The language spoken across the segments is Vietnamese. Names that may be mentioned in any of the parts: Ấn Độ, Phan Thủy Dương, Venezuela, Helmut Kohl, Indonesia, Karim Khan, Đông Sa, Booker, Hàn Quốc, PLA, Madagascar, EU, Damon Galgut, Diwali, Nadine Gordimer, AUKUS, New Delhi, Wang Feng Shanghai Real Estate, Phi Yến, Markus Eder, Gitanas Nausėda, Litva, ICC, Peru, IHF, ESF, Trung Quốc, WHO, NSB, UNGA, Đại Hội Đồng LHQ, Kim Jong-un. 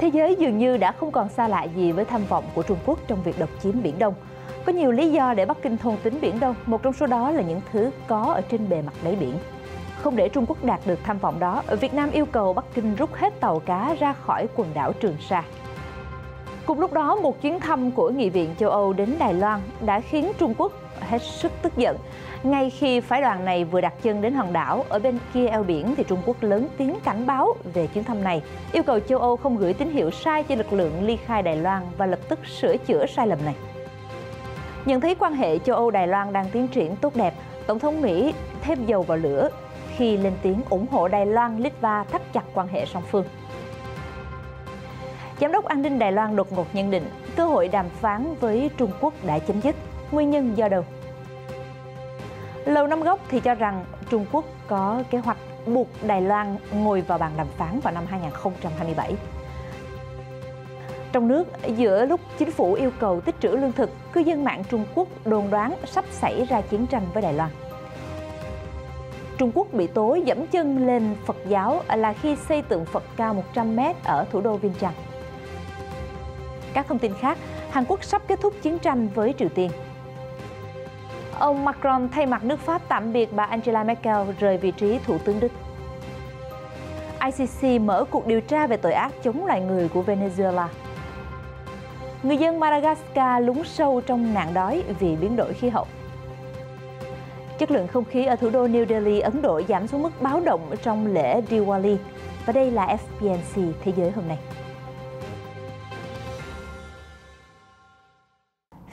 Thế giới dường như đã không còn xa lạ gì với tham vọng của Trung Quốc trong việc độc chiếm Biển Đông. Có nhiều lý do để Bắc Kinh thôn tính Biển Đông, một trong số đó là những thứ có ở trên bề mặt đáy biển. Không để Trung Quốc đạt được tham vọng đó, Việt Nam yêu cầu Bắc Kinh rút hết tàu cá ra khỏi quần đảo Trường Sa. Cùng lúc đó, một chuyến thăm của Nghị viện châu Âu đến Đài Loan đã khiến Trung Quốc hết sức tức giận. Ngay khi phái đoàn này vừa đặt chân đến hòn đảo, ở bên kia eo biển thì Trung Quốc lớn tiếng cảnh báo về chuyến thăm này, yêu cầu châu Âu không gửi tín hiệu sai cho lực lượng ly khai Đài Loan và lập tức sửa chữa sai lầm này. Nhận thấy quan hệ châu Âu-Đài Loan đang tiến triển tốt đẹp, Tổng thống Mỹ thêm dầu vào lửa khi lên tiếng ủng hộ Đài Loan, Litva thắt chặt quan hệ song phương. Giám đốc an ninh Đài Loan đột ngột nhận định cơ hội đàm phán với Trung Quốc đã chấm dứt. Nguyên nhân do đâu? Lầu Năm Góc thì cho rằng Trung Quốc có kế hoạch buộc Đài Loan ngồi vào bàn đàm phán vào năm 2027. Trong nước, giữa lúc chính phủ yêu cầu tích trữ lương thực, cư dân mạng Trung Quốc đồn đoán sắp xảy ra chiến tranh với Đài Loan. Trung Quốc bị tố dẫm chân lên Phật giáo là khi xây tượng Phật cao 100 m ở thủ đô Viêng Chăn. Các thông tin khác, Hàn Quốc sắp kết thúc chiến tranh với Triều Tiên. Ông Macron thay mặt nước Pháp tạm biệt bà Angela Merkel rời vị trí thủ tướng Đức. ICC mở cuộc điều tra về tội ác chống loài người của Venezuela. Người dân Madagascar lún sâu trong nạn đói vì biến đổi khí hậu. Chất lượng không khí ở thủ đô New Delhi, Ấn Độ giảm xuống mức báo động trong lễ Diwali. Và đây là FBNC Thế giới hôm nay.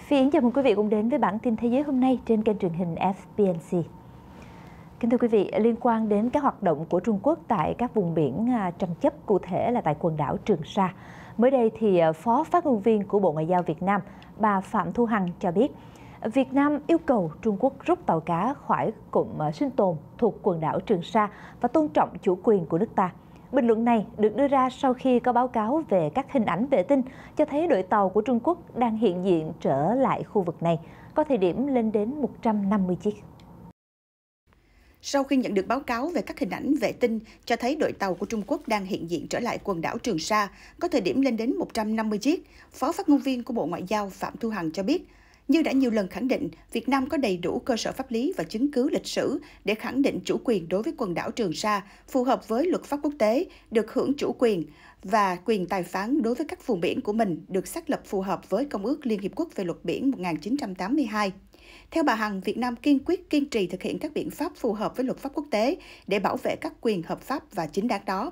Phi Yến chào mừng quý vị cùng đến với bản tin Thế giới hôm nay trên kênh truyền hình FBNC. Kính thưa quý vị, liên quan đến các hoạt động của Trung Quốc tại các vùng biển tranh chấp, cụ thể là tại quần đảo Trường Sa, mới đây thì Phó Phát ngôn viên của Bộ Ngoại giao Việt Nam, bà Phạm Thu Hằng cho biết, Việt Nam yêu cầu Trung Quốc rút tàu cá khỏi cụm sinh tồn thuộc quần đảo Trường Sa và tôn trọng chủ quyền của nước ta. Bình luận này được đưa ra sau khi có báo cáo về các hình ảnh vệ tinh cho thấy đội tàu của Trung Quốc đang hiện diện trở lại khu vực này, có thời điểm lên đến 150 chiếc. Sau khi nhận được báo cáo về các hình ảnh vệ tinh cho thấy đội tàu của Trung Quốc đang hiện diện trở lại quần đảo Trường Sa, có thời điểm lên đến 150 chiếc, Phó Phát ngôn viên của Bộ Ngoại giao Phạm Thu Hằng cho biết, như đã nhiều lần khẳng định, Việt Nam có đầy đủ cơ sở pháp lý và chứng cứ lịch sử để khẳng định chủ quyền đối với quần đảo Trường Sa, phù hợp với luật pháp quốc tế, được hưởng chủ quyền và quyền tài phán đối với các vùng biển của mình được xác lập phù hợp với Công ước Liên Hiệp Quốc về luật biển 1982. Theo bà Hằng, Việt Nam kiên quyết kiên trì thực hiện các biện pháp phù hợp với luật pháp quốc tế để bảo vệ các quyền hợp pháp và chính đáng đó.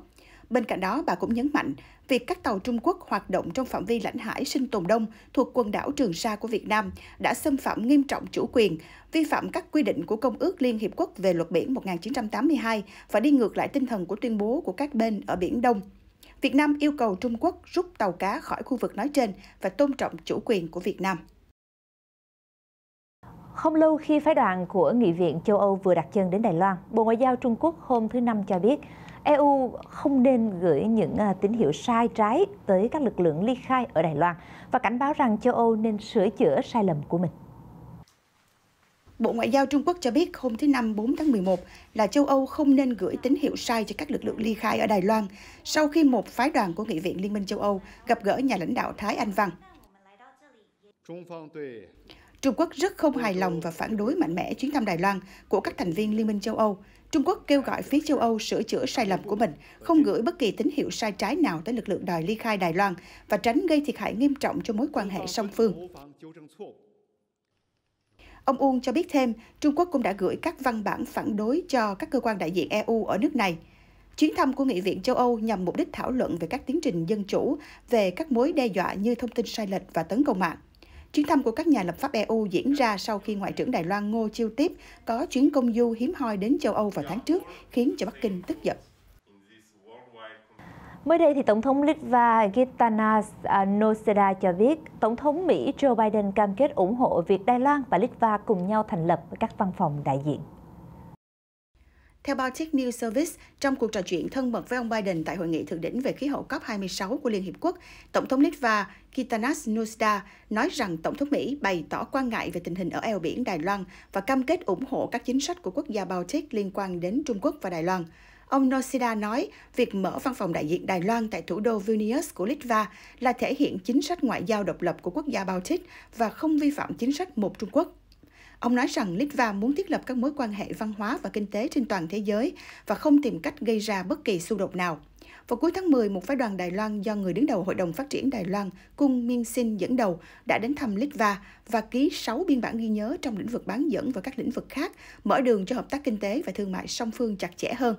Bên cạnh đó, bà cũng nhấn mạnh, việc các tàu Trung Quốc hoạt động trong phạm vi lãnh hải sinh tồn đông thuộc quần đảo Trường Sa của Việt Nam đã xâm phạm nghiêm trọng chủ quyền, vi phạm các quy định của Công ước Liên Hiệp Quốc về luật biển 1982 và đi ngược lại tinh thần của tuyên bố của các bên ở Biển Đông. Việt Nam yêu cầu Trung Quốc rút tàu cá khỏi khu vực nói trên và tôn trọng chủ quyền của Việt Nam. Không lâu khi phái đoàn của Nghị viện châu Âu vừa đặt chân đến Đài Loan, Bộ Ngoại giao Trung Quốc hôm thứ Năm cho biết, EU không nên gửi những tín hiệu sai trái tới các lực lượng ly khai ở Đài Loan và cảnh báo rằng châu Âu nên sửa chữa sai lầm của mình. Bộ Ngoại giao Trung Quốc cho biết hôm thứ Năm 4 tháng 11 là châu Âu không nên gửi tín hiệu sai cho các lực lượng ly khai ở Đài Loan sau khi một phái đoàn của Nghị viện Liên minh châu Âu gặp gỡ nhà lãnh đạo Thái Anh Văn. Trung Quốc rất không hài lòng và phản đối mạnh mẽ chuyến thăm Đài Loan của các thành viên Liên minh châu Âu. Trung Quốc kêu gọi phía châu Âu sửa chữa sai lầm của mình, không gửi bất kỳ tín hiệu sai trái nào tới lực lượng đòi ly khai Đài Loan và tránh gây thiệt hại nghiêm trọng cho mối quan hệ song phương. Ông Uông cho biết thêm, Trung Quốc cũng đã gửi các văn bản phản đối cho các cơ quan đại diện EU ở nước này. Chuyến thăm của Nghị viện châu Âu nhằm mục đích thảo luận về các tiến trình dân chủ, về các mối đe dọa như thông tin sai lệch và tấn công mạng. Chuyến thăm của các nhà lập pháp EU diễn ra sau khi Ngoại trưởng Đài Loan Ngô Chiêu Tiếp có chuyến công du hiếm hoi đến châu Âu vào tháng trước, khiến cho Bắc Kinh tức giận. Mới đây, thì Tổng thống Litva Gitanas Nausėda cho biết, Tổng thống Mỹ Joe Biden cam kết ủng hộ việc Đài Loan và Litva cùng nhau thành lập các văn phòng đại diện. Theo Baltic News Service, trong cuộc trò chuyện thân mật với ông Biden tại Hội nghị Thượng đỉnh về khí hậu COP26 của Liên Hiệp Quốc, Tổng thống Litva Gitanas Nausėda nói rằng Tổng thống Mỹ bày tỏ quan ngại về tình hình ở eo biển Đài Loan và cam kết ủng hộ các chính sách của quốc gia Baltic liên quan đến Trung Quốc và Đài Loan. Ông Nausėda nói việc mở văn phòng đại diện Đài Loan tại thủ đô Vilnius của Litva là thể hiện chính sách ngoại giao độc lập của quốc gia Baltic và không vi phạm chính sách một Trung Quốc. Ông nói rằng Litva muốn thiết lập các mối quan hệ văn hóa và kinh tế trên toàn thế giới và không tìm cách gây ra bất kỳ xung đột nào. Vào cuối tháng 10, một phái đoàn Đài Loan do người đứng đầu Hội đồng Phát triển Đài Loan, Cung Min-sin dẫn đầu, đã đến thăm Litva và ký 6 biên bản ghi nhớ trong lĩnh vực bán dẫn và các lĩnh vực khác, mở đường cho hợp tác kinh tế và thương mại song phương chặt chẽ hơn.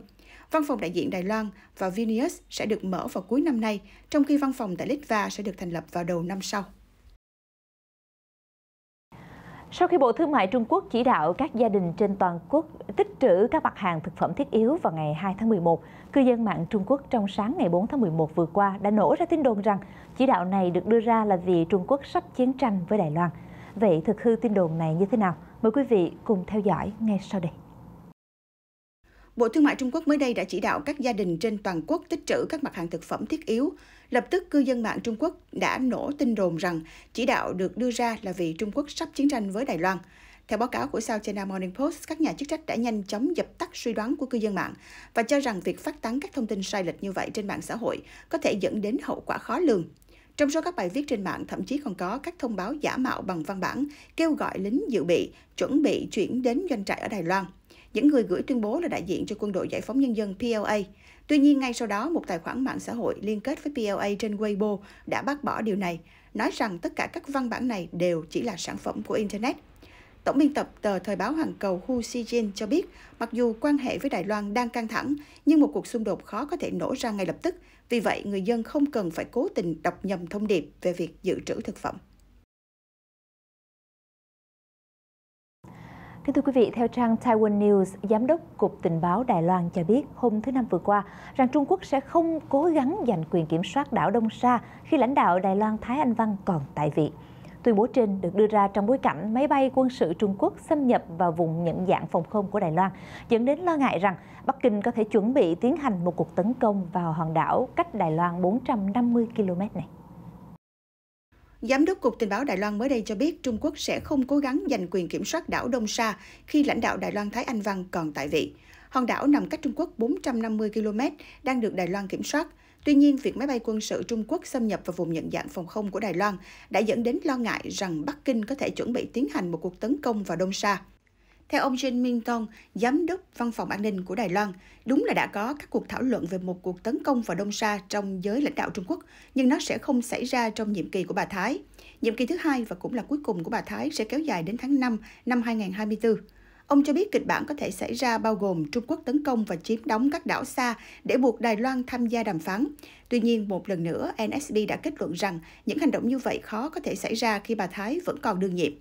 Văn phòng đại diện Đài Loan và Vilnius sẽ được mở vào cuối năm nay, trong khi văn phòng tại Litva sẽ được thành lập vào đầu năm sau. Sau khi Bộ Thương mại Trung Quốc chỉ đạo các gia đình trên toàn quốc tích trữ các mặt hàng thực phẩm thiết yếu vào ngày 2 tháng 11, cư dân mạng Trung Quốc trong sáng ngày 4 tháng 11 vừa qua đã nổ ra tin đồn rằng chỉ đạo này được đưa ra là vì Trung Quốc sắp chiến tranh với Đài Loan. Vậy thực hư tin đồn này như thế nào? Mời quý vị cùng theo dõi ngay sau đây. Bộ Thương mại Trung Quốc mới đây đã chỉ đạo các gia đình trên toàn quốc tích trữ các mặt hàng thực phẩm thiết yếu. Lập tức, cư dân mạng Trung Quốc đã nổ tin đồn rằng chỉ đạo được đưa ra là vì Trung Quốc sắp chiến tranh với Đài Loan. Theo báo cáo của South China Morning Post, các nhà chức trách đã nhanh chóng dập tắt suy đoán của cư dân mạng và cho rằng việc phát tán các thông tin sai lệch như vậy trên mạng xã hội có thể dẫn đến hậu quả khó lường. Trong số các bài viết trên mạng, thậm chí còn có các thông báo giả mạo bằng văn bản kêu gọi lính dự bị, chuẩn bị chuyển đến doanh trại ở Đài Loan. Những người gửi tuyên bố là đại diện cho Quân đội Giải phóng Nhân dân PLA. Tuy nhiên, ngay sau đó, một tài khoản mạng xã hội liên kết với PLA trên Weibo đã bác bỏ điều này, nói rằng tất cả các văn bản này đều chỉ là sản phẩm của Internet. Tổng biên tập tờ Thời báo Hoàn Cầu Hu Xijin cho biết, mặc dù quan hệ với Đài Loan đang căng thẳng, nhưng một cuộc xung đột khó có thể nổ ra ngay lập tức. Vì vậy, người dân không cần phải cố tình đọc nhầm thông điệp về việc dự trữ thực phẩm. Kính thưa quý vị, theo trang Taiwan News, Giám đốc Cục Tình báo Đài Loan cho biết hôm thứ Năm vừa qua rằng Trung Quốc sẽ không cố gắng giành quyền kiểm soát đảo Đông Sa khi lãnh đạo Đài Loan Thái Anh Văn còn tại vị. Tuyên bố trên được đưa ra trong bối cảnh máy bay quân sự Trung Quốc xâm nhập vào vùng nhận dạng phòng không của Đài Loan, dẫn đến lo ngại rằng Bắc Kinh có thể chuẩn bị tiến hành một cuộc tấn công vào hòn đảo cách Đài Loan 450 km này. Giám đốc Cục Tình báo Đài Loan mới đây cho biết Trung Quốc sẽ không cố gắng giành quyền kiểm soát đảo Đông Sa khi lãnh đạo Đài Loan Thái Anh Văn còn tại vị. Hòn đảo nằm cách Trung Quốc 450 km, đang được Đài Loan kiểm soát. Tuy nhiên, việc máy bay quân sự Trung Quốc xâm nhập vào vùng nhận dạng phòng không của Đài Loan đã dẫn đến lo ngại rằng Bắc Kinh có thể chuẩn bị tiến hành một cuộc tấn công vào Đông Sa. Theo ông Chen Ming-tong, Giám đốc Văn phòng An ninh của Đài Loan, đúng là đã có các cuộc thảo luận về một cuộc tấn công vào Đông Sa trong giới lãnh đạo Trung Quốc, nhưng nó sẽ không xảy ra trong nhiệm kỳ của bà Thái. Nhiệm kỳ thứ hai và cũng là cuối cùng của bà Thái sẽ kéo dài đến tháng 5 năm 2024. Ông cho biết kịch bản có thể xảy ra bao gồm Trung Quốc tấn công và chiếm đóng các đảo xa để buộc Đài Loan tham gia đàm phán. Tuy nhiên, một lần nữa, NSB đã kết luận rằng những hành động như vậy khó có thể xảy ra khi bà Thái vẫn còn đương nhiệm.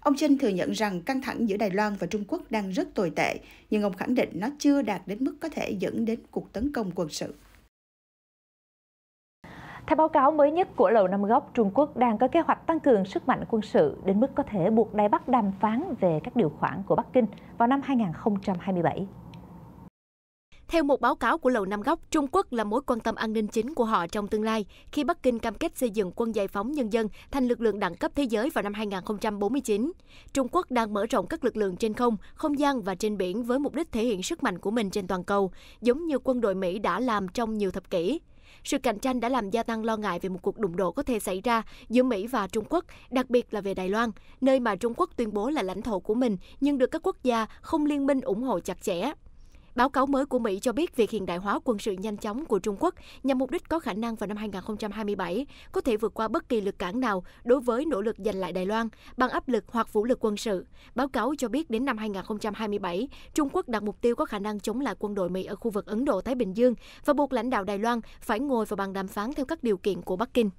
Ông Chen thừa nhận rằng căng thẳng giữa Đài Loan và Trung Quốc đang rất tồi tệ, nhưng ông khẳng định nó chưa đạt đến mức có thể dẫn đến cuộc tấn công quân sự. Theo báo cáo mới nhất của Lầu Năm Góc, Trung Quốc đang có kế hoạch tăng cường sức mạnh quân sự đến mức có thể buộc Đài Bắc đàm phán về các điều khoản của Bắc Kinh vào năm 2027. Theo một báo cáo của Lầu Năm Góc, Trung Quốc là mối quan tâm an ninh chính của họ trong tương lai, khi Bắc Kinh cam kết xây dựng quân giải phóng nhân dân thành lực lượng đẳng cấp thế giới vào năm 2049. Trung Quốc đang mở rộng các lực lượng trên không, không gian và trên biển với mục đích thể hiện sức mạnh của mình trên toàn cầu, giống như quân đội Mỹ đã làm trong nhiều thập kỷ. Sự cạnh tranh đã làm gia tăng lo ngại về một cuộc đụng độ có thể xảy ra giữa Mỹ và Trung Quốc, đặc biệt là về Đài Loan, nơi mà Trung Quốc tuyên bố là lãnh thổ của mình nhưng được các quốc gia không liên minh ủng hộ chặt chẽ. Báo cáo mới của Mỹ cho biết việc hiện đại hóa quân sự nhanh chóng của Trung Quốc nhằm mục đích có khả năng vào năm 2027 có thể vượt qua bất kỳ lực cản nào đối với nỗ lực giành lại Đài Loan bằng áp lực hoặc vũ lực quân sự. Báo cáo cho biết đến năm 2027, Trung Quốc đặt mục tiêu có khả năng chống lại quân đội Mỹ ở khu vực Ấn Độ-Thái Bình Dương và buộc lãnh đạo Đài Loan phải ngồi vào bàn đàm phán theo các điều kiện của Bắc Kinh.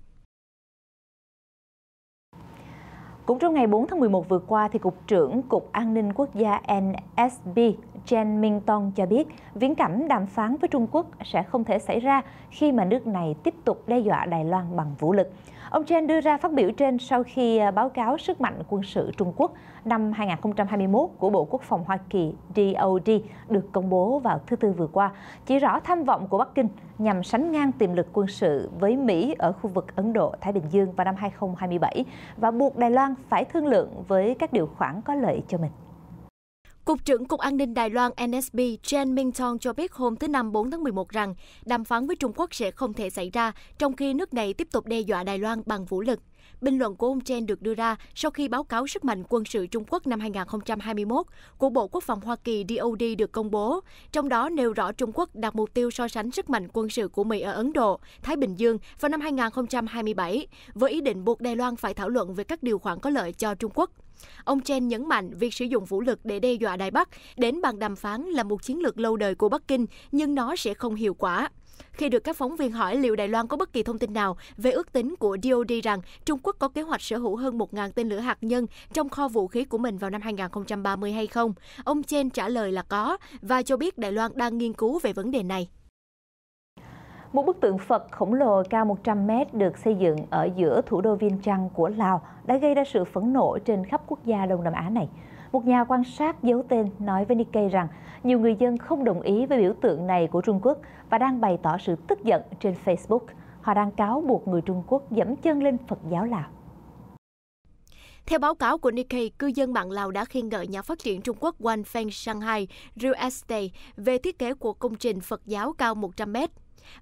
Cũng trong ngày 4 tháng 11 vừa qua, thì Cục trưởng Cục An ninh Quốc gia NSB Chen Ming-tong cho biết viễn cảnh đàm phán với Trung Quốc sẽ không thể xảy ra khi mà nước này tiếp tục đe dọa Đài Loan bằng vũ lực. Ông Chen đưa ra phát biểu trên sau khi báo cáo sức mạnh quân sự Trung Quốc năm 2021 của Bộ Quốc phòng Hoa Kỳ DOD được công bố vào thứ Tư vừa qua, chỉ rõ tham vọng của Bắc Kinh nhằm sánh ngang tiềm lực quân sự với Mỹ ở khu vực Ấn Độ-Thái Bình Dương vào năm 2027 và buộc Đài Loan phải thương lượng với các điều khoản có lợi cho mình. Cục trưởng Cục An ninh Đài Loan NSB Chen Ming-tong cho biết hôm thứ Năm 4 tháng 11 rằng đàm phán với Trung Quốc sẽ không thể xảy ra trong khi nước này tiếp tục đe dọa Đài Loan bằng vũ lực. Bình luận của ông Chen được đưa ra sau khi báo cáo sức mạnh quân sự Trung Quốc năm 2021 của Bộ Quốc phòng Hoa Kỳ DOD được công bố, trong đó nêu rõ Trung Quốc đặt mục tiêu so sánh sức mạnh quân sự của Mỹ ở Ấn Độ, Thái Bình Dương vào năm 2027, với ý định buộc Đài Loan phải thảo luận về các điều khoản có lợi cho Trung Quốc. Ông Chen nhấn mạnh việc sử dụng vũ lực để đe dọa Đài Bắc đến bàn đàm phán là một chiến lược lâu đời của Bắc Kinh, nhưng nó sẽ không hiệu quả. Khi được các phóng viên hỏi liệu Đài Loan có bất kỳ thông tin nào về ước tính của DOD rằng Trung Quốc có kế hoạch sở hữu hơn 1.000 tên lửa hạt nhân trong kho vũ khí của mình vào năm 2030 hay không, ông Chen trả lời là có và cho biết Đài Loan đang nghiên cứu về vấn đề này. Một bức tượng Phật khổng lồ cao 100 mét được xây dựng ở giữa thủ đô Viêng Chăn của Lào đã gây ra sự phẫn nộ trên khắp quốc gia Đông Nam Á này. Một nhà quan sát giấu tên nói với Nikkei rằng nhiều người dân không đồng ý với biểu tượng này của Trung Quốc và đang bày tỏ sự tức giận trên Facebook. Họ đang cáo buộc người Trung Quốc dẫm chân lên Phật giáo Lào. Theo báo cáo của Nikkei, cư dân mạng Lào đã khen ngợi nhà phát triển Trung Quốc Wang Feng Shanghai Real Estate về thiết kế của công trình Phật giáo cao 100 mét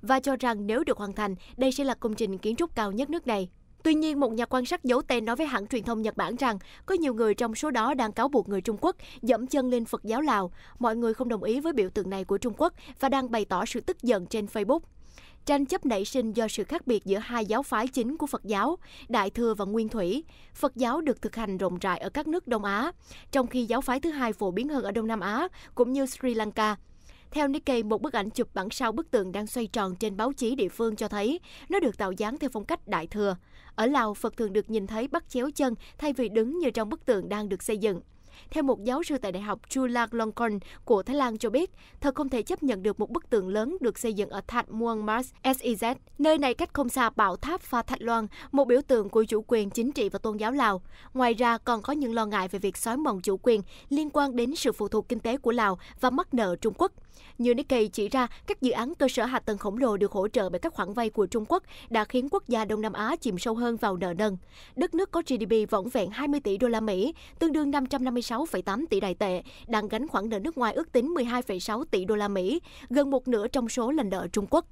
và cho rằng nếu được hoàn thành, đây sẽ là công trình kiến trúc cao nhất nước này. Tuy nhiên, một nhà quan sát giấu tên nói với hãng truyền thông Nhật Bản rằng có nhiều người trong số đó đang cáo buộc người Trung Quốc dẫm chân lên Phật giáo Lào. Mọi người không đồng ý với biểu tượng này của Trung Quốc và đang bày tỏ sự tức giận trên Facebook. Tranh chấp nảy sinh do sự khác biệt giữa hai giáo phái chính của Phật giáo, Đại Thừa và Nguyên Thủy. Phật giáo được thực hành rộng rãi ở các nước Đông Á, trong khi giáo phái thứ hai phổ biến hơn ở Đông Nam Á, cũng như Sri Lanka. Theo Nikkei, một bức ảnh chụp bản sao bức tượng đang xoay tròn trên báo chí địa phương cho thấy nó được tạo dáng theo phong cách Đại Thừa. Ở Lào, Phật thường được nhìn thấy bắt chéo chân thay vì đứng như trong bức tượng đang được xây dựng. Theo một giáo sư tại Đại học Chulalongkorn của Thái Lan cho biết, thật không thể chấp nhận được một bức tượng lớn được xây dựng ở Thạch Muang Mars SEZ. Nơi này cách không xa bảo tháp Pha Thạch Loan, một biểu tượng của chủ quyền chính trị và tôn giáo Lào. Ngoài ra, còn có những lo ngại về việc xói mòn chủ quyền liên quan đến sự phụ thuộc kinh tế của Lào và mắc nợ Trung Quốc. Như Nikkei chỉ ra, các dự án cơ sở hạ tầng khổng lồ được hỗ trợ bởi các khoản vay của Trung Quốc đã khiến quốc gia Đông Nam Á chìm sâu hơn vào nợ nần. Đất nước có GDP võng vẹn 20 tỷ đô la Mỹ, tương đương 556,8 tỷ Đài tệ, đang gánh khoản nợ nước ngoài ước tính 12,6 tỷ đô la Mỹ, gần một nửa trong số là nợ Trung Quốc.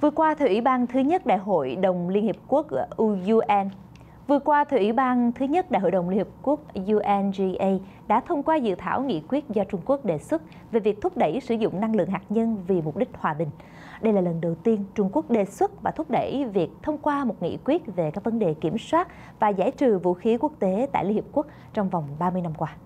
Vừa qua, thì Ủy ban thứ nhất Đại hội đồng Liên Hợp Quốc UNGA đã thông qua dự thảo nghị quyết do Trung Quốc đề xuất về việc thúc đẩy sử dụng năng lượng hạt nhân vì mục đích hòa bình. Đây là lần đầu tiên Trung Quốc đề xuất và thúc đẩy việc thông qua một nghị quyết về các vấn đề kiểm soát và giải trừ vũ khí quốc tế tại Liên Hiệp Quốc trong vòng 30 năm qua.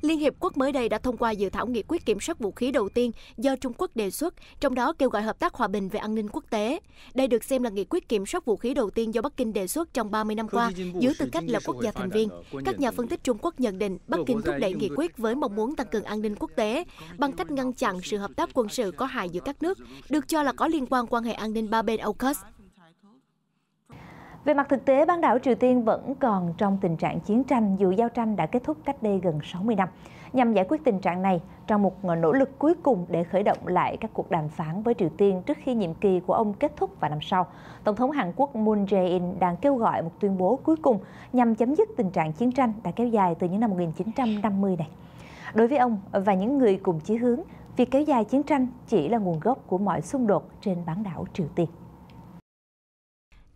Liên Hiệp Quốc mới đây đã thông qua dự thảo nghị quyết kiểm soát vũ khí đầu tiên do Trung Quốc đề xuất, trong đó kêu gọi hợp tác hòa bình về an ninh quốc tế. Đây được xem là nghị quyết kiểm soát vũ khí đầu tiên do Bắc Kinh đề xuất trong 30 năm qua, dưới tư cách là quốc gia thành viên. Các nhà phân tích Trung Quốc nhận định Bắc Kinh thúc đẩy nghị quyết với mong muốn tăng cường an ninh quốc tế bằng cách ngăn chặn sự hợp tác quân sự có hại giữa các nước, được cho là có liên quan hệ an ninh ba bên AUKUS. Về mặt thực tế, bán đảo Triều Tiên vẫn còn trong tình trạng chiến tranh dù giao tranh đã kết thúc cách đây gần 60 năm. Nhằm giải quyết tình trạng này, trong một nỗ lực cuối cùng để khởi động lại các cuộc đàm phán với Triều Tiên trước khi nhiệm kỳ của ông kết thúc vào năm sau, Tổng thống Hàn Quốc Moon Jae-in đang kêu gọi một tuyên bố cuối cùng nhằm chấm dứt tình trạng chiến tranh đã kéo dài từ những năm 1950 này. Đối với ông và những người cùng chí hướng, việc kéo dài chiến tranh chỉ là nguồn gốc của mọi xung đột trên bán đảo Triều Tiên.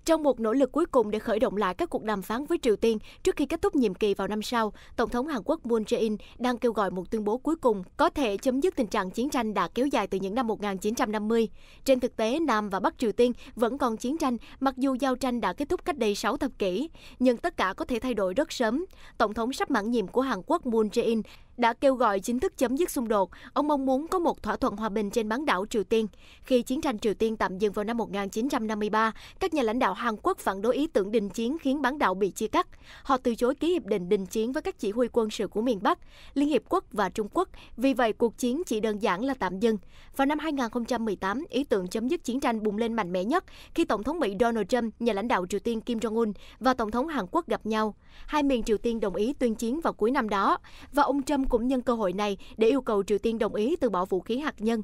Trong một nỗ lực cuối cùng để khởi động lại các cuộc đàm phán với Triều Tiên trước khi kết thúc nhiệm kỳ vào năm sau, Tổng thống Hàn Quốc Moon Jae-in đang kêu gọi một tuyên bố cuối cùng có thể chấm dứt tình trạng chiến tranh đã kéo dài từ những năm 1950. Trên thực tế, Nam và Bắc Triều Tiên vẫn còn chiến tranh mặc dù giao tranh đã kết thúc cách đây 6 thập kỷ, nhưng tất cả có thể thay đổi rất sớm. Tổng thống sắp mãn nhiệm của Hàn Quốc Moon Jae-in đã kêu gọi chính thức chấm dứt xung đột. Ông mong muốn có một thỏa thuận hòa bình trên bán đảo Triều Tiên. Khi chiến tranh Triều Tiên tạm dừng vào năm 1953, các nhà lãnh đạo Hàn Quốc phản đối ý tưởng đình chiến khiến bán đảo bị chia cắt. Họ từ chối ký hiệp định đình chiến với các chỉ huy quân sự của miền Bắc, Liên Hiệp Quốc và Trung Quốc. Vì vậy, cuộc chiến chỉ đơn giản là tạm dừng. Vào năm 2018, ý tưởng chấm dứt chiến tranh bùng lên mạnh mẽ nhất khi Tổng thống Mỹ Donald Trump, nhà lãnh đạo Triều Tiên Kim Jong-un và Tổng thống Hàn Quốc gặp nhau. Hai miền Triều Tiên đồng ý tuyên chiến vào cuối năm đó, và ông Trump cũng nhân cơ hội này để yêu cầu Triều Tiên đồng ý từ bỏ vũ khí hạt nhân.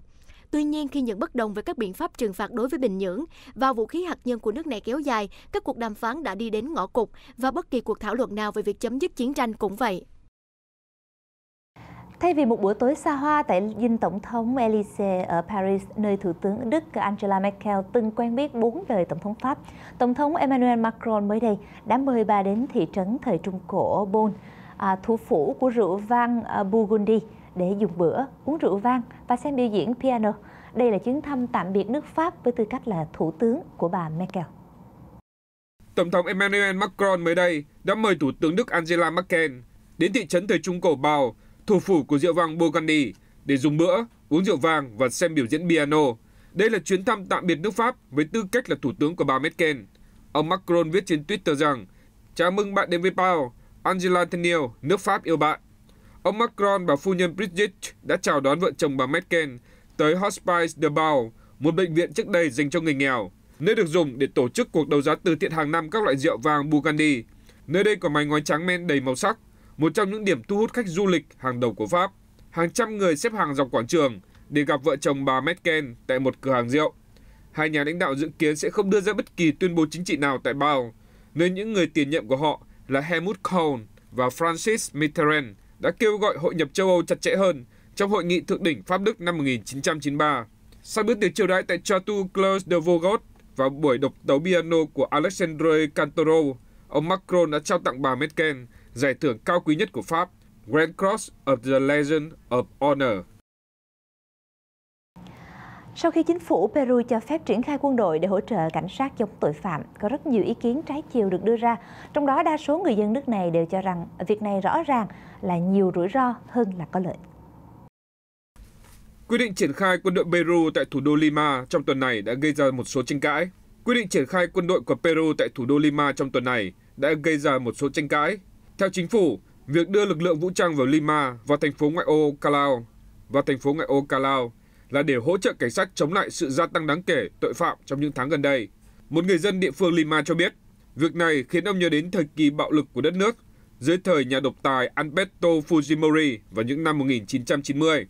Tuy nhiên, khi những bất đồng về các biện pháp trừng phạt đối với Bình Nhưỡng và vũ khí hạt nhân của nước này kéo dài, các cuộc đàm phán đã đi đến ngõ cụt và bất kỳ cuộc thảo luận nào về việc chấm dứt chiến tranh cũng vậy. Thay vì một bữa tối xa hoa tại dinh Tổng thống Élysée ở Paris, nơi Thủ tướng Đức Angela Merkel từng quen biết 4 đời Tổng thống Pháp, Tổng thống Emmanuel Macron mới đây đã mời bà đến thị trấn thời Trung Cổ Bonn, thủ phủ của rượu vang Burgundy, để dùng bữa, uống rượu vang và xem biểu diễn piano. Đây là chuyến thăm tạm biệt nước Pháp với tư cách là thủ tướng của bà Merkel. Tổng thống Emmanuel Macron mới đây đã mời Thủ tướng Đức Angela Merkel đến thị trấn thời Trung Cổ Bào, thủ phủ của rượu vang Burgundy, để dùng bữa, uống rượu vang và xem biểu diễn piano. Đây là chuyến thăm tạm biệt nước Pháp với tư cách là thủ tướng của bà Merkel. Ông Macron viết trên Twitter rằng, chào mừng bạn đến với Pau, Angela thân yêu, nước Pháp yêu bạn. Ông Macron và phu nhân Brigitte đã chào đón vợ chồng bà Merkel tới Hospice de Bau, một bệnh viện trước đây dành cho người nghèo, nơi được dùng để tổ chức cuộc đấu giá từ thiện hàng năm các loại rượu vang Burgundy. Nơi đây có mái ngói trắng men đầy màu sắc, một trong những điểm thu hút khách du lịch hàng đầu của Pháp. Hàng trăm người xếp hàng dọc quảng trường để gặp vợ chồng bà Merkel tại một cửa hàng rượu. Hai nhà lãnh đạo dự kiến sẽ không đưa ra bất kỳ tuyên bố chính trị nào tại Bau, nơi những người tiền nhiệm của họ là Helmut Kohl và Francis Mitterrand đã kêu gọi hội nhập châu Âu chặt chẽ hơn trong hội nghị thượng đỉnh Pháp-Đức năm 1993. Sau bữa tiệc chiêu đãi tại Chateau Clos de Vougeot và buổi độc tấu piano của Alexandre Cantoro, ông Macron đã trao tặng bà Merkel giải thưởng cao quý nhất của Pháp, Grand Cross of the Legion of Honor. Sau khi chính phủ Peru cho phép triển khai quân đội để hỗ trợ cảnh sát chống tội phạm, có rất nhiều ý kiến trái chiều được đưa ra. Trong đó, đa số người dân nước này đều cho rằng việc này rõ ràng là nhiều rủi ro hơn là có lợi. Quyết định triển khai quân đội Peru tại thủ đô Lima trong tuần này đã gây ra một số tranh cãi. Theo chính phủ, việc đưa lực lượng vũ trang vào Lima và thành phố ngoại ô Callao là để hỗ trợ cảnh sát chống lại sự gia tăng đáng kể tội phạm trong những tháng gần đây. Một người dân địa phương Lima cho biết, việc này khiến ông nhớ đến thời kỳ bạo lực của đất nước dưới thời nhà độc tài Alberto Fujimori vào những năm 1990.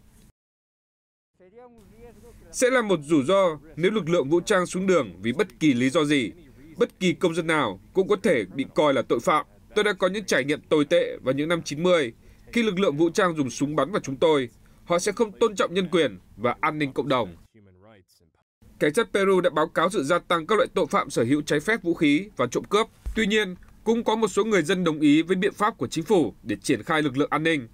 Sẽ là một rủi ro nếu lực lượng vũ trang xuống đường vì bất kỳ lý do gì, bất kỳ công dân nào cũng có thể bị coi là tội phạm. Tôi đã có những trải nghiệm tồi tệ vào những năm 90 khi lực lượng vũ trang dùng súng bắn vào chúng tôi. Họ sẽ không tôn trọng nhân quyền và an ninh cộng đồng. Cảnh sát Peru đã báo cáo sự gia tăng các loại tội phạm sở hữu trái phép vũ khí và trộm cướp. Tuy nhiên, cũng có một số người dân đồng ý với biện pháp của chính phủ để triển khai lực lượng an ninh.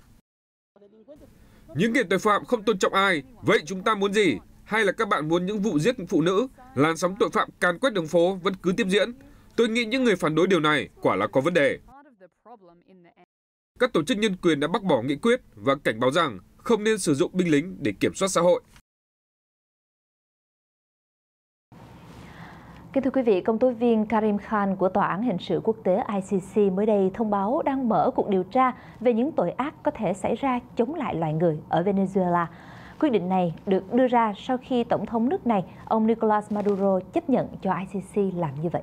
Những kẻ tội phạm không tôn trọng ai, vậy chúng ta muốn gì? Hay là các bạn muốn những vụ giết phụ nữ, làn sóng tội phạm càn quét đường phố vẫn cứ tiếp diễn? Tôi nghĩ những người phản đối điều này quả là có vấn đề. Các tổ chức nhân quyền đã bác bỏ nghị quyết và cảnh báo rằng không nên sử dụng binh lính để kiểm soát xã hội. Kính thưa quý vị, công tố viên Karim Khan của Tòa án Hình sự Quốc tế ICC mới đây thông báo đang mở cuộc điều tra về những tội ác có thể xảy ra chống lại loài người ở Venezuela. Quyết định này được đưa ra sau khi Tổng thống nước này, ông Nicolás Maduro chấp nhận cho ICC làm như vậy.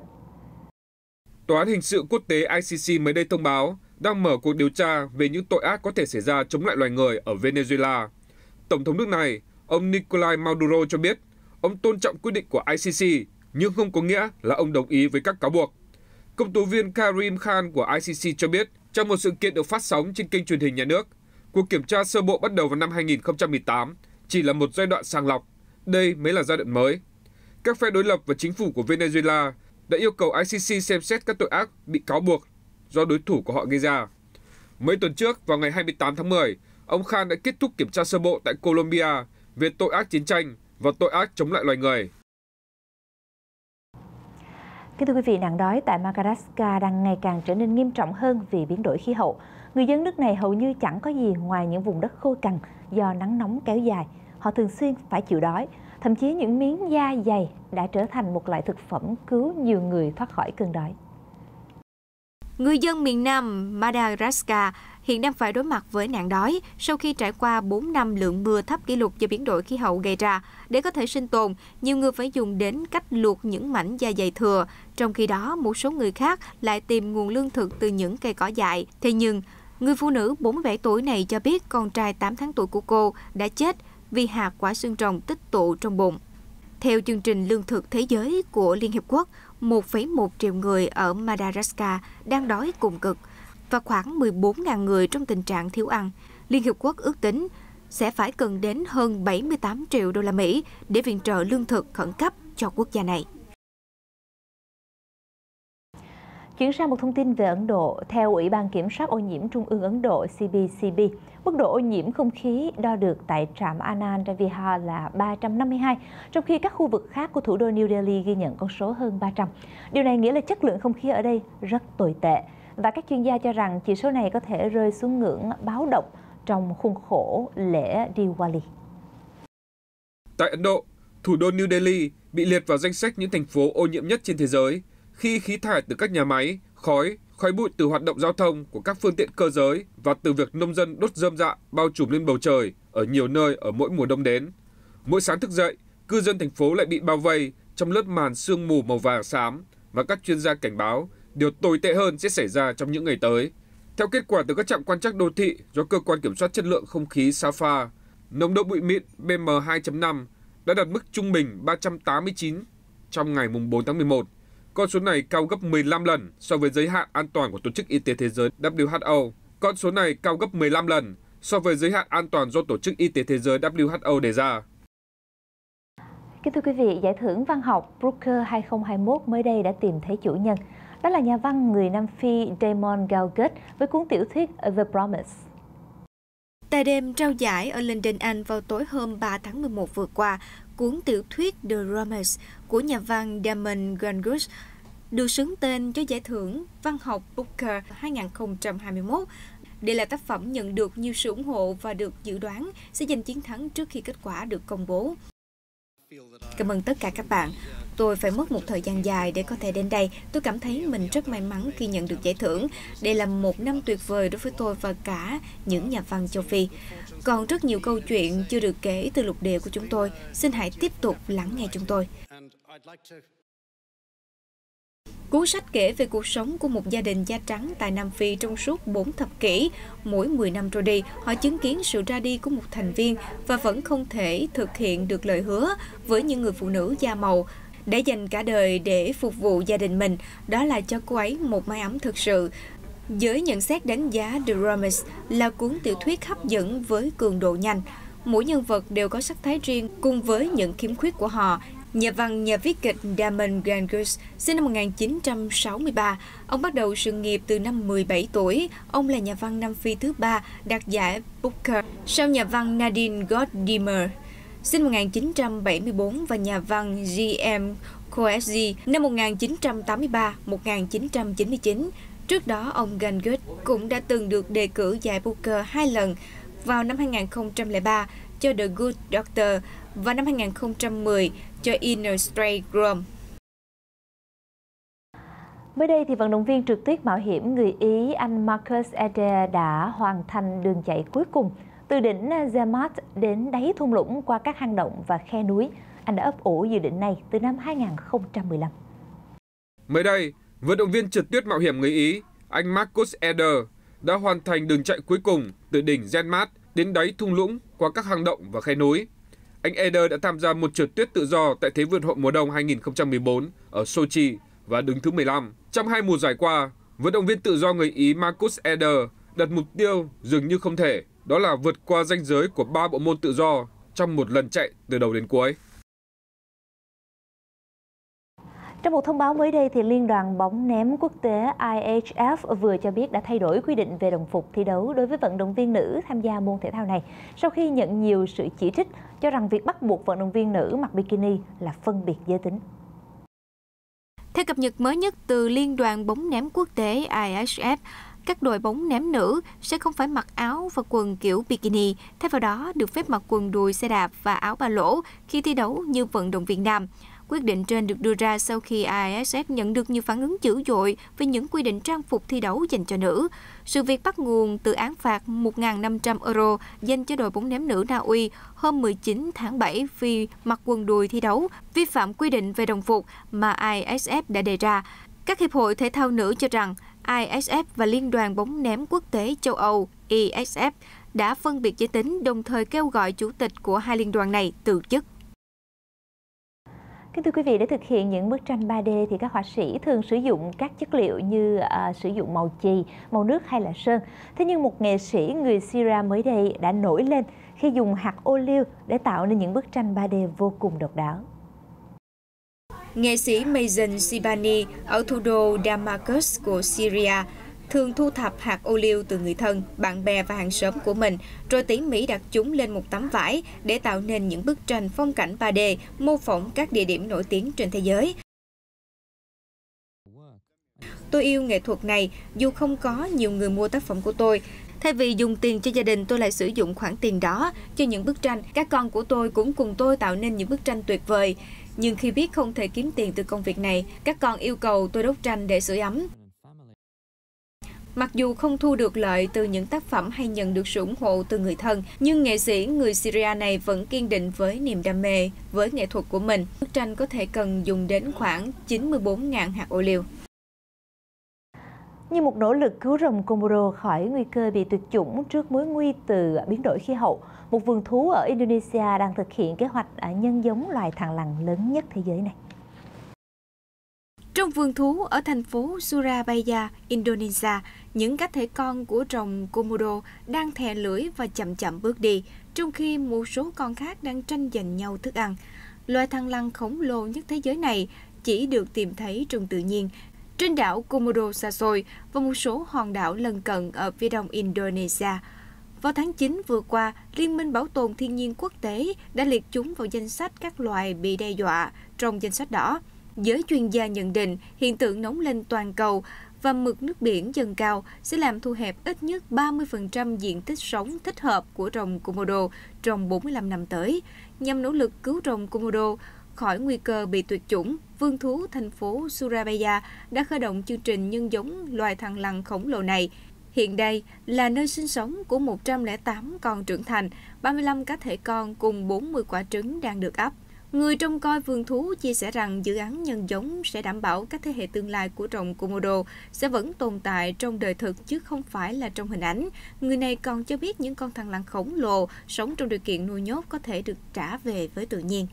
Tòa án Hình sự Quốc tế ICC mới đây thông báo đang mở cuộc điều tra về những tội ác có thể xảy ra chống lại loài người ở Venezuela. Tổng thống nước này, ông Nicolás Maduro cho biết, ông tôn trọng quyết định của ICC, nhưng không có nghĩa là ông đồng ý với các cáo buộc. Công tố viên Karim Khan của ICC cho biết, trong một sự kiện được phát sóng trên kênh truyền hình nhà nước, cuộc kiểm tra sơ bộ bắt đầu vào năm 2018 chỉ là một giai đoạn sàng lọc. Đây mới là giai đoạn mới. Các phe đối lập và chính phủ của Venezuela đã yêu cầu ICC xem xét các tội ác bị cáo buộc do đối thủ của họ gây ra. Mấy tuần trước, vào ngày 28 tháng 10, ông Khan đã kết thúc kiểm tra sơ bộ tại Colombia về tội ác chiến tranh và tội ác chống lại loài người. Kính thưa quý vị, nạn đói tại Madagascar đang ngày càng trở nên nghiêm trọng hơn vì biến đổi khí hậu. Người dân nước này hầu như chẳng có gì ngoài những vùng đất khô cằn do nắng nóng kéo dài. Họ thường xuyên phải chịu đói. Thậm chí những miếng da dày đã trở thành một loại thực phẩm cứu nhiều người thoát khỏi cơn đói. Người dân miền Nam Madagascar hiện đang phải đối mặt với nạn đói sau khi trải qua 4 năm lượng mưa thấp kỷ lục do biến đổi khí hậu gây ra. Để có thể sinh tồn, nhiều người phải dùng đến cách luộc những mảnh da dày thừa. Trong khi đó, một số người khác lại tìm nguồn lương thực từ những cây cỏ dại. Thế nhưng, người phụ nữ 47 tuổi này cho biết con trai 8 tháng tuổi của cô đã chết vì hạt quả xương rồng tích tụ trong bụng. Theo chương trình Lương thực Thế giới của Liên Hiệp Quốc, 1,1 triệu người ở Madagascar đang đói cùng cực và khoảng 14.000 người trong tình trạng thiếu ăn. Liên Hiệp Quốc ước tính sẽ phải cần đến hơn 78 triệu đô la Mỹ để viện trợ lương thực khẩn cấp cho quốc gia này. Chuyển sang một thông tin về Ấn Độ. Theo Ủy ban Kiểm soát ô nhiễm Trung ương Ấn Độ (CBCB), mức độ ô nhiễm không khí đo được tại trạm Ananda Vihar là 352, trong khi các khu vực khác của thủ đô New Delhi ghi nhận con số hơn 300. Điều này nghĩa là chất lượng không khí ở đây rất tồi tệ. Và các chuyên gia cho rằng chỉ số này có thể rơi xuống ngưỡng báo động trong khuôn khổ lễ Diwali. Tại Ấn Độ, thủ đô New Delhi bị liệt vào danh sách những thành phố ô nhiễm nhất trên thế giới, khi khí thải từ các nhà máy, khói bụi từ hoạt động giao thông của các phương tiện cơ giới và từ việc nông dân đốt rơm rạ bao trùm lên bầu trời ở nhiều nơi ở mỗi mùa đông đến. Mỗi sáng thức dậy, cư dân thành phố lại bị bao vây trong lớp màn sương mù màu vàng xám mà các chuyên gia cảnh báo điều tồi tệ hơn sẽ xảy ra trong những ngày tới. Theo kết quả từ các trạm quan trắc đô thị do cơ quan kiểm soát chất lượng không khí SAFA, nồng độ bụi mịn PM2.5 đã đạt mức trung bình 389 trong ngày 4 tháng 11. Con số này cao gấp 15 lần so với giới hạn an toàn của Tổ chức Y tế Thế giới WHO. Con số này cao gấp 15 lần so với giới hạn an toàn do Tổ chức Y tế Thế giới WHO đề ra. Kính thưa quý vị, giải thưởng văn học Booker 2021 mới đây đã tìm thấy chủ nhân. Đó là nhà văn người Nam Phi Damon Galgut với cuốn tiểu thuyết The Promise. Tại đêm trao giải ở London, Anh vào tối hôm 3 tháng 11 vừa qua, cuốn tiểu thuyết The Promise của nhà văn Damon Galgut được xướng tên cho giải thưởng văn học Booker 2021. Đây là tác phẩm nhận được nhiều sự ủng hộ và được dự đoán sẽ giành chiến thắng trước khi kết quả được công bố. Cảm ơn tất cả các bạn. Tôi phải mất một thời gian dài để có thể đến đây. Tôi cảm thấy mình rất may mắn khi nhận được giải thưởng. Đây là một năm tuyệt vời đối với tôi và cả những nhà văn châu Phi. Còn rất nhiều câu chuyện chưa được kể từ lục địa của chúng tôi. Xin hãy tiếp tục lắng nghe chúng tôi. Cuốn sách kể về cuộc sống của một gia đình da trắng tại Nam Phi trong suốt 4 thập kỷ. Mỗi 10 năm trôi đi, họ chứng kiến sự ra đi của một thành viên và vẫn không thể thực hiện được lời hứa với những người phụ nữ da màu đã dành cả đời để phục vụ gia đình mình, đó là cho cô ấy một mái ấm thực sự. Giới nhận xét đánh giá The Promise là cuốn tiểu thuyết hấp dẫn với cường độ nhanh. Mỗi nhân vật đều có sắc thái riêng cùng với những khiếm khuyết của họ. Nhà văn, nhà viết kịch Damon Galgut sinh năm 1963. Ông bắt đầu sự nghiệp từ năm 17 tuổi. Ông là nhà văn Nam Phi thứ 3 đạt giải Booker sau nhà văn Nadine Gordimer sinh 1974 và nhà văn G.M. Coetzee năm 1983-1999. Trước đó, ông Galgut cũng đã từng được đề cử giải Booker 2 lần, vào năm 2003 cho The Good Doctor và năm 2010 cho Inner Stray Room. Mới đây, thì vận động viên trượt tuyết mạo hiểm người Ý, anh Markus Eder đã hoàn thành đường chạy cuối cùng. Từ đỉnh Zermatt đến đáy thung lũng qua các hang động và khe núi, anh đã ấp ủ dự định này từ năm 2015. Mới đây, vận động viên trượt tuyết mạo hiểm người Ý, anh Markus Eder đã hoàn thành đường chạy cuối cùng từ đỉnh Zermatt đến đáy thung lũng qua các hang động và khe núi. Anh Eder đã tham gia một trượt tuyết tự do tại Thế vận hội mùa đông 2014 ở Sochi và đứng thứ 15. Trong 2 mùa giải qua, vận động viên tự do người Ý Markus Eder đặt mục tiêu dường như không thể, đó là vượt qua ranh giới của 3 bộ môn tự do trong một lần chạy từ đầu đến cuối. Trong một thông báo mới đây, thì Liên đoàn bóng ném quốc tế IHF vừa cho biết đã thay đổi quy định về đồng phục thi đấu đối với vận động viên nữ tham gia môn thể thao này, sau khi nhận nhiều sự chỉ trích cho rằng việc bắt buộc vận động viên nữ mặc bikini là phân biệt giới tính. Theo cập nhật mới nhất từ Liên đoàn bóng ném quốc tế IHF, các đội bóng ném nữ sẽ không phải mặc áo và quần kiểu bikini, thay vào đó được phép mặc quần đùi xe đạp và áo ba lỗ khi thi đấu như vận động viên nam. Quyết định trên được đưa ra sau khi ISF nhận được nhiều phản ứng dữ dội về những quy định trang phục thi đấu dành cho nữ. Sự việc bắt nguồn từ án phạt 1.500 euro dành cho đội bóng ném nữ Na Uy hôm 19 tháng 7 vì mặc quần đùi thi đấu, vi phạm quy định về đồng phục mà ISF đã đề ra. Các hiệp hội thể thao nữ cho rằng ISF và Liên đoàn bóng ném quốc tế châu Âu, ESF, đã phân biệt giới tính, đồng thời kêu gọi chủ tịch của hai liên đoàn này từ chức. Kính thưa quý vị, để thực hiện những bức tranh 3D thì các họa sĩ thường sử dụng các chất liệu như sử dụng màu chì, màu nước hay là sơn. Thế nhưng một nghệ sĩ người Syria mới đây đã nổi lên khi dùng hạt ô liu để tạo nên những bức tranh 3D vô cùng độc đáo. Nghệ sĩ Mazen Sibani ở thủ đô Damascus của Syria thường thu thập hạt ô liu từ người thân, bạn bè và hàng xóm của mình, rồi tỉ mỉ đặt chúng lên một tấm vải để tạo nên những bức tranh phong cảnh 3D mô phỏng các địa điểm nổi tiếng trên thế giới. Tôi yêu nghệ thuật này, dù không có nhiều người mua tác phẩm của tôi. Thay vì dùng tiền cho gia đình, tôi lại sử dụng khoản tiền đó cho những bức tranh. Các con của tôi cũng cùng tôi tạo nên những bức tranh tuyệt vời. Nhưng khi biết không thể kiếm tiền từ công việc này, các con yêu cầu tôi đốt tranh để sưởi ấm. Mặc dù không thu được lợi từ những tác phẩm hay nhận được sự ủng hộ từ người thân, nhưng nghệ sĩ người Syria này vẫn kiên định với niềm đam mê, với nghệ thuật của mình. Bức tranh có thể cần dùng đến khoảng 94.000 hạt ô liu. Như một nỗ lực cứu rồng Komodo khỏi nguy cơ bị tuyệt chủng trước mối nguy từ biến đổi khí hậu, một vườn thú ở Indonesia đang thực hiện kế hoạch nhân giống loài thằn lằn lớn nhất thế giới này. Trong vườn thú ở thành phố Surabaya, Indonesia, những cá thể con của rồng Komodo đang thè lưỡi và chậm chậm bước đi, trong khi một số con khác đang tranh giành nhau thức ăn. Loài thằn lằn khổng lồ nhất thế giới này chỉ được tìm thấy trong tự nhiên, trên đảo Komodo xa xôi và một số hòn đảo lân cận ở phía đông Indonesia. Vào tháng 9 vừa qua, Liên minh Bảo tồn Thiên nhiên Quốc tế đã liệt chúng vào danh sách các loài bị đe dọa trong danh sách đỏ. Giới chuyên gia nhận định hiện tượng nóng lên toàn cầu và mực nước biển dâng cao sẽ làm thu hẹp ít nhất 30% diện tích sống thích hợp của rồng Komodo trong 45 năm tới. Nhằm nỗ lực cứu rồng Komodo khỏi nguy cơ bị tuyệt chủng, vườn thú thành phố Surabaya đã khởi động chương trình nhân giống loài thằn lằn khổng lồ này. Hiện đây là nơi sinh sống của 108 con trưởng thành, 35 cá thể con cùng 40 quả trứng đang được ấp. Người trông coi vườn thú chia sẻ rằng dự án nhân giống sẽ đảm bảo các thế hệ tương lai của rồng Komodo sẽ vẫn tồn tại trong đời thực chứ không phải là trong hình ảnh. Người này còn cho biết những con thằn lằn khổng lồ sống trong điều kiện nuôi nhốt có thể được trả về với tự nhiên.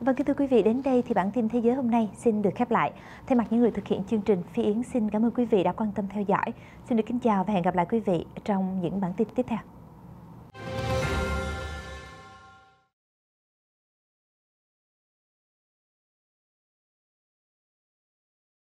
Vâng, thưa quý vị, đến đây thì bản tin thế giới hôm nay xin được khép lại. Thay mặt những người thực hiện chương trình, Phi Yến xin cảm ơn quý vị đã quan tâm theo dõi. Xin được kính chào và hẹn gặp lại quý vị trong những bản tin tiếp theo.